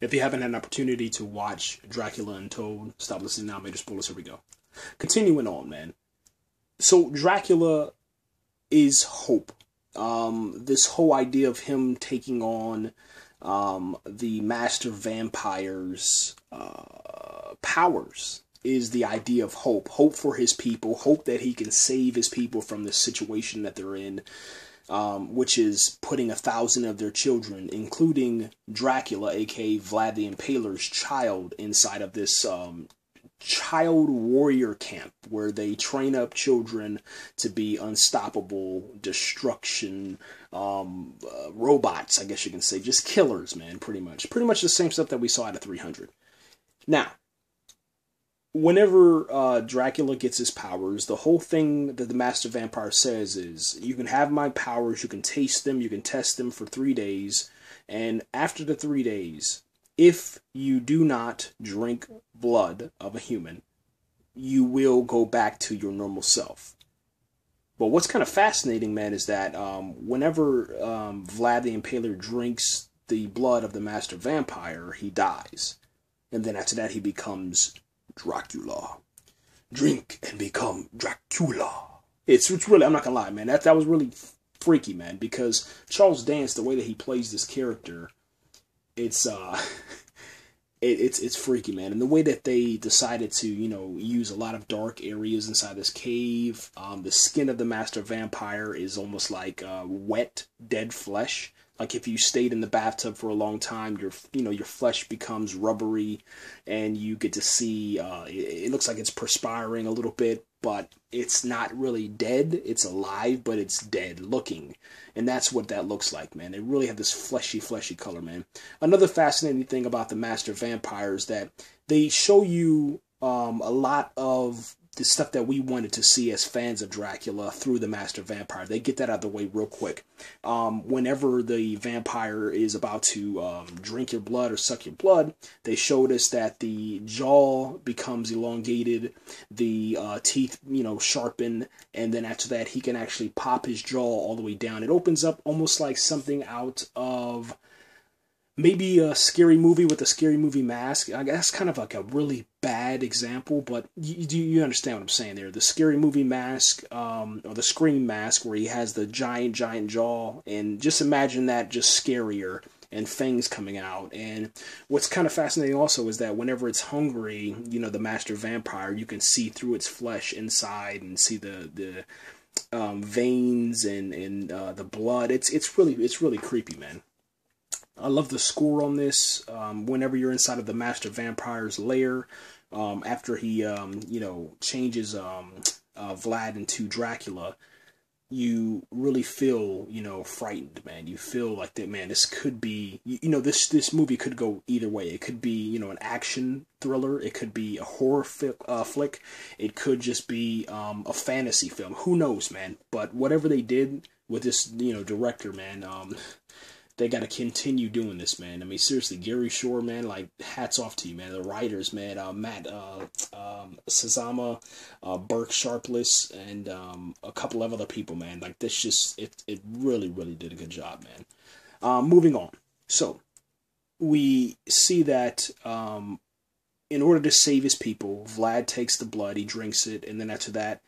If you haven't had an opportunity to watch Dracula Untold, stop listening now, major spoilers, here we go. Continuing on, man. So Dracula is hope. This whole idea of him taking on the Master Vampire's powers is the idea of hope. Hope for his people. Hope that he can save his people from this situation that they're in, which is putting 1,000 of their children, including Dracula, a.k.a. Vlad the Impaler's child, inside of this child warrior camp where they train up children to be unstoppable destruction robots, I guess you can say. Just killers, man, pretty much. Pretty much the same stuff that we saw out of 300. Now, whenever Dracula gets his powers, the whole thing that the Master Vampire says is, you can have my powers, you can taste them, you can test them for 3 days, and after the 3 days, if you do not drink blood of a human, you will go back to your normal self. But what's kind of fascinating, man, is that whenever Vlad the Impaler drinks the blood of the Master Vampire, he dies. And then after that, he becomes Dracula. Drink and become Dracula. It's really, I'm not gonna lie, man, that was really freaky, man, because Charles Dance, the way that he plays this character, it's freaky, man. And the way that they decided to, you know, use a lot of dark areas inside this cave. The skin of the Master Vampire is almost like wet, dead flesh. Like if you stayed in the bathtub for a long time, your flesh becomes rubbery, and you get to see, it looks like it's perspiring a little bit, but it's not really dead. It's alive, but it's dead looking. And that's what that looks like, man. They really have this fleshy, fleshy color, man. Another fascinating thing about the Master Vampire is that they show you a lot of the stuff that we wanted to see as fans of Dracula through the Master Vampire. They get that out of the way real quick. Whenever the vampire is about to drink your blood or suck your blood, they showed us that the jaw becomes elongated, the teeth, you know, sharpen, and then after that he can actually pop his jaw all the way down. It opens up almost like something out of maybe a scary movie with a scary movie mask. I guess that's kind of like a really bad example, but you understand what I'm saying there. The scary movie mask, or the Scream mask, where he has the giant, giant jaw, and just imagine that just scarier, and fangs coming out. And what's kind of fascinating also is that whenever it's hungry, you know, the Master Vampire, you can see through its flesh inside and see the veins and the blood. It's really creepy, man. I love the score on this. Whenever you're inside of the Master Vampire's lair, after he, you know, changes Vlad into Dracula, you really feel, you know, frightened, man. You feel like that, man, this could be, you know, this movie could go either way. It could be, you know, an action thriller. It could be a horror flick. It could just be a fantasy film. Who knows, man? But whatever they did with this, you know, director, man, they got to continue doing this, man. I mean, seriously, Gary Shore, man, like, hats off to you, man. The writers, man, Matt Sazama, Burke Sharpless, and a couple of other people, man. Like, this just, it really, really did a good job, man. Moving on. So, we see that in order to save his people, Vlad takes the blood, he drinks it, and then after that,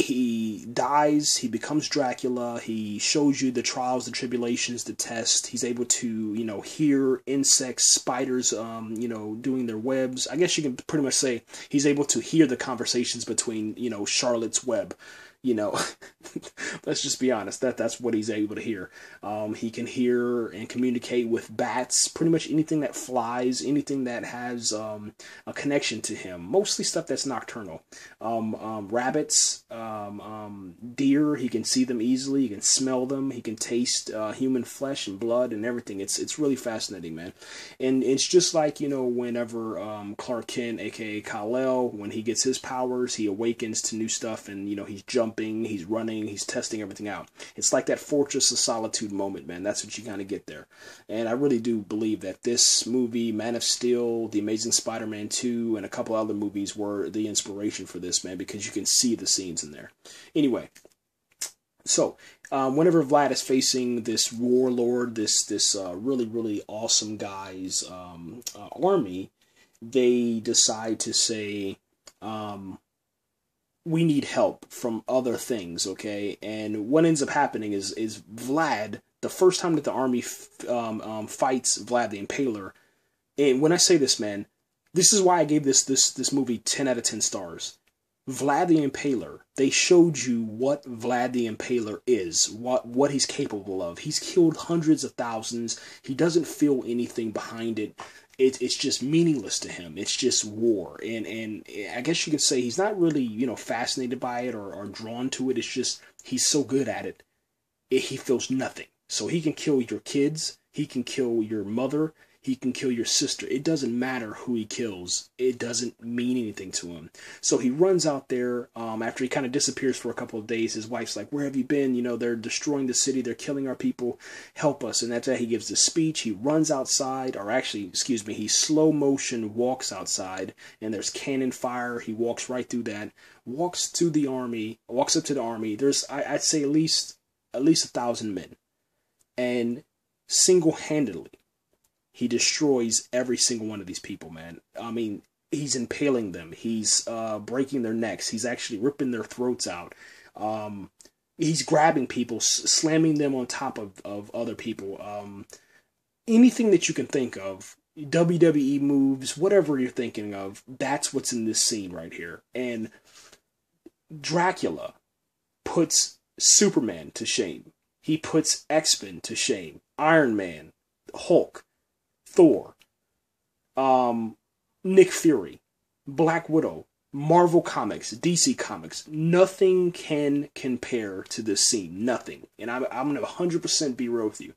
he dies, he becomes Dracula, he shows you the trials, the tribulations, the test. He's able to, you know, hear insects, spiders, you know, doing their webs. I guess you can pretty much say he's able to hear the conversations between, you know, Charlotte's web. You know, let's just be honest, that's what he's able to hear. He can hear and communicate with bats, pretty much anything that flies, anything that has a connection to him, mostly stuff that's nocturnal. Rabbits, deer, he can see them easily, he can smell them, he can taste human flesh and blood and everything. It's really fascinating, man. And it's just like, you know, whenever Clark Kent, a.k.a. Kal-El, when he gets his powers, he awakens to new stuff and, you know, he's jumping. He's running, he's testing everything out. It's like that Fortress of Solitude moment, man. That's what you kind of get there. And I really do believe that this movie, Man of Steel, The Amazing Spider-Man 2, and a couple other movies were the inspiration for this, man, because you can see the scenes in there. Anyway, so whenever Vlad is facing this warlord, this really, really awesome guy's army, they decide to say, we need help from other things, okay? And what ends up happening is Vlad, the first time that the army fights Vlad the Impaler, and when I say this, man, this is why I gave this movie 10 out of 10 stars. Vlad the Impaler, they showed you what Vlad the Impaler is, what he's capable of. He's killed hundreds of thousands. He doesn't feel anything behind it. It's just meaningless to him. It's just war. And I guess you could say he's not really, you know, fascinated by it or drawn to it. It's just he's so good at it, he feels nothing. So he can kill your kids. He can kill your mother. He can kill your sister. It doesn't matter who he kills. It doesn't mean anything to him. So he runs out there after he kind of disappears for a couple of days. His wife's like, where have you been? You know, they're destroying the city. They're killing our people. Help us. And after that, he gives this speech. He runs outside, or actually, excuse me, he slow motion walks outside, and there's cannon fire. He walks right through that, walks to the army, walks up to the army. There's, I'd say, at least 1,000 men. And single-handedly, he destroys every single one of these people, man. I mean, he's impaling them. He's breaking their necks. He's actually ripping their throats out. He's grabbing people, slamming them on top of other people. Anything that you can think of, WWE moves, whatever you're thinking of, that's what's in this scene right here. And Dracula puts Superman to shame. He puts X-Men to shame. Iron Man, Hulk, Thor, Nick Fury, Black Widow, Marvel Comics, DC Comics. Nothing can compare to this scene. Nothing. And I'm going to 100% be real with you.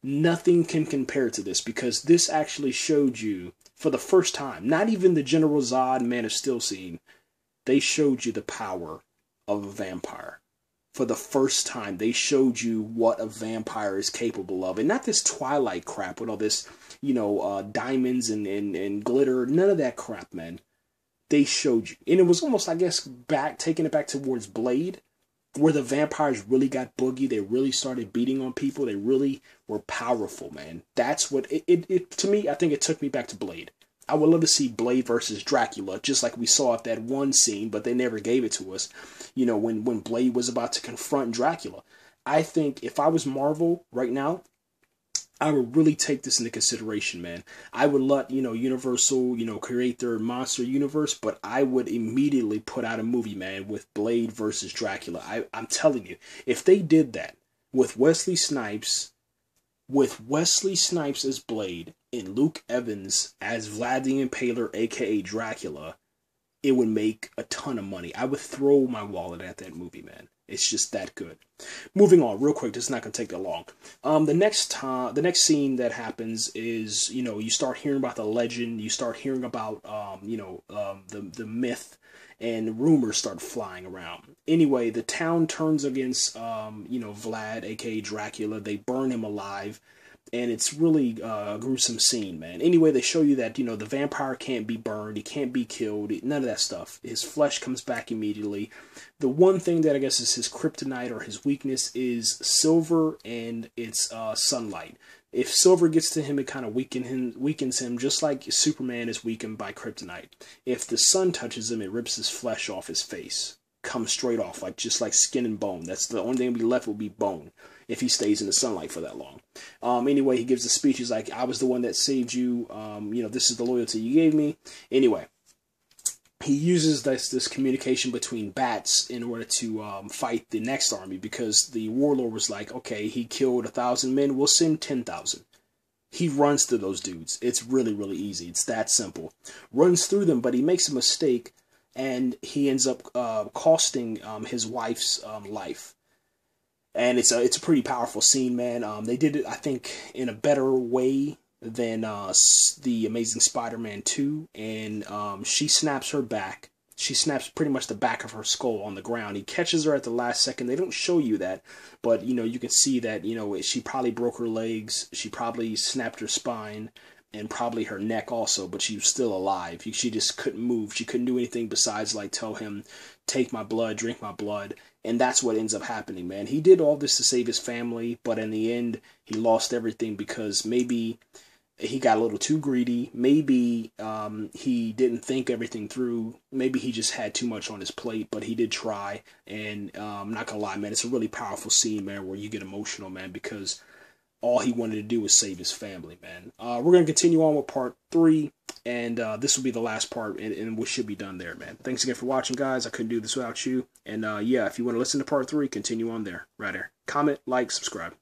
Nothing can compare to this, because this actually showed you, for the first time, not even the General Zod Man of Steel scene, they showed you the power of a vampire. For the first time, they showed you what a vampire is capable of. And not this Twilight crap with all this, you know, diamonds and glitter. None of that crap, man. They showed you. And it was almost, I guess, taking it back towards Blade, where the vampires really got boogie. They really started beating on people. They really were powerful, man. That's what, to me, I think it took me back to Blade. I would love to see Blade versus Dracula, just like we saw at that one scene, but they never gave it to us, you know, when Blade was about to confront Dracula. I think if I was Marvel right now, I would really take this into consideration, man. I would let, you know, Universal, you know, create their monster universe, but I would immediately put out a movie, man, with Blade versus Dracula. I'm telling you, if they did that with Wesley Snipes as Blade and Luke Evans as Vlad the Impaler, aka Dracula, it would make a ton of money. I would throw my wallet at that movie, man. It's just that good. Moving on, real quick. This is not gonna take that long. The next scene that happens is, you know, you start hearing about the legend. You start hearing about the myth, and rumors start flying around. Anyway, the town turns against Vlad, aka Dracula. They burn him alive, and it's really a gruesome scene, man. Anyway, they show you that, you know, the vampire can't be burned, he can't be killed, none of that stuff. His flesh comes back immediately. The one thing that I guess is his kryptonite or his weakness is silver, and it's sunlight. If silver gets to him, it kind of weakens him, just like Superman is weakened by kryptonite. If the sun touches him, it rips his flesh off his face. Comes straight off, just like skin and bone. That's the only thing that will be left will be bone if he stays in the sunlight for that long. Anyway, he gives a speech. He's like, I was the one that saved you. This is the loyalty you gave me. Anyway, he uses this communication between bats in order to fight the next army, because the warlord was like, okay, he killed 1,000 men. We'll send 10,000. He runs through those dudes. It's really, really easy. It's that simple. Runs through them, but he makes a mistake, and he ends up costing his wife's life. And it's a pretty powerful scene, man. They did it, I think, in a better way than The Amazing Spider-Man 2, and she snaps her back. She snaps pretty much the back of her skull on the ground. He catches her at the last second. They don't show you that, but, you know, you can see that, you know, she probably broke her legs. She probably snapped her spine and probably her neck also, but she was still alive. She just couldn't move. She couldn't do anything besides, like, tell him, take my blood, drink my blood. And that's what ends up happening, man. He did all this to save his family, but in the end, he lost everything because maybe he got a little too greedy. Maybe he didn't think everything through. Maybe he just had too much on his plate, but he did try. And I'm not going to lie, man, it's a really powerful scene, man, where you get emotional, man, because all he wanted to do was save his family, man. We're going to continue on with part 3, and this will be the last part, and what should be done there, man. Thanks again for watching, guys. I couldn't do this without you. And, yeah, if you want to listen to part 3, continue on there, right there. Comment, like, subscribe.